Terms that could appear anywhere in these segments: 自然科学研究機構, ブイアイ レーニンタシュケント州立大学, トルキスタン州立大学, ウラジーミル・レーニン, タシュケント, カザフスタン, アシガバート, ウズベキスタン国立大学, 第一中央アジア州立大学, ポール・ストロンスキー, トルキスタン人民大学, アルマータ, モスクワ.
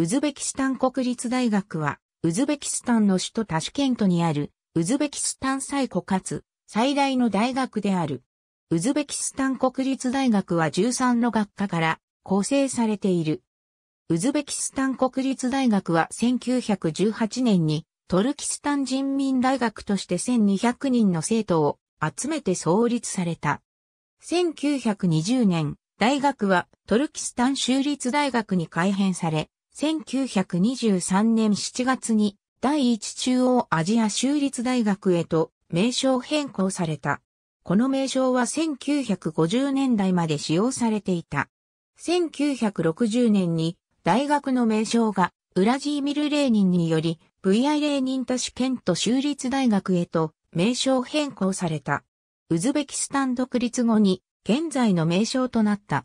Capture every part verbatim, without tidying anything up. ウズベキスタン国立大学は、ウズベキスタンの首都タシュケントにある、ウズベキスタン最古かつ最大の大学である。ウズベキスタン国立大学はじゅうさんの学科から構成されている。ウズベキスタン国立大学はせんきゅうひゃくじゅうはちねんにトルキスタン人民大学としてせんにひゃくにんの生徒を集めて創立された。せんきゅうひゃくにじゅうねん、大学はトルキスタン州立大学に改編され、せんきゅうひゃくにじゅうさんねんしちがつに第一中央アジア州立大学へと名称変更された。この名称はせんきゅうひゃくごじゅうねんだいまで使用されていた。せんきゅうひゃくろくじゅうねんに大学の名称がウラジーミル・レーニンにより ブイアイ レーニンタシュケント州立大学へと名称変更された。ウズベキスタン独立後に現在の名称となった。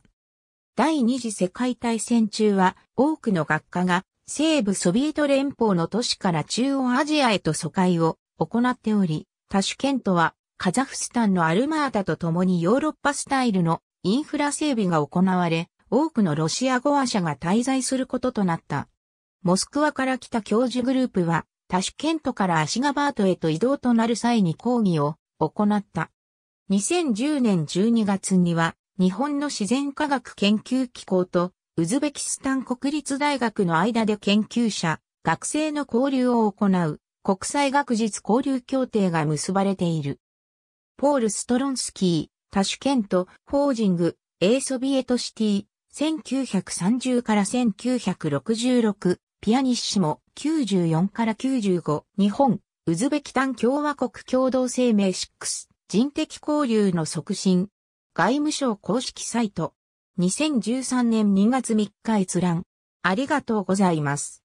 第二次世界大戦中は多くの学科が西部ソビエト連邦の都市から中央アジアへと疎開を行っており、タシュケントはカザフスタンのアルマータと共にヨーロッパスタイルのインフラ整備が行われ、多くのロシア語話者が滞在することとなった。モスクワから来た教授グループはタシュケントからアシガバートへと移動となる際に講義を行った。にせんじゅうねんじゅうにがつには、日本の自然科学研究機構とウズベキスタン国立大学の間で研究者、学生の交流を行う国際学術交流協定が結ばれている。ポール・ストロンスキー、タシュケント、フォージング、Aソビエトシティ、せんきゅうひゃくさんじゅうからせんきゅうひゃくろくじゅうろく、ピアニッシモ、きゅうじゅうよんからきゅうじゅうご、日本、ウズベキスタン共和国共同声明ろく、人的交流の促進。外務省公式サイト。にせんじゅうさんねんにがつみっか閲覧。ありがとうございます。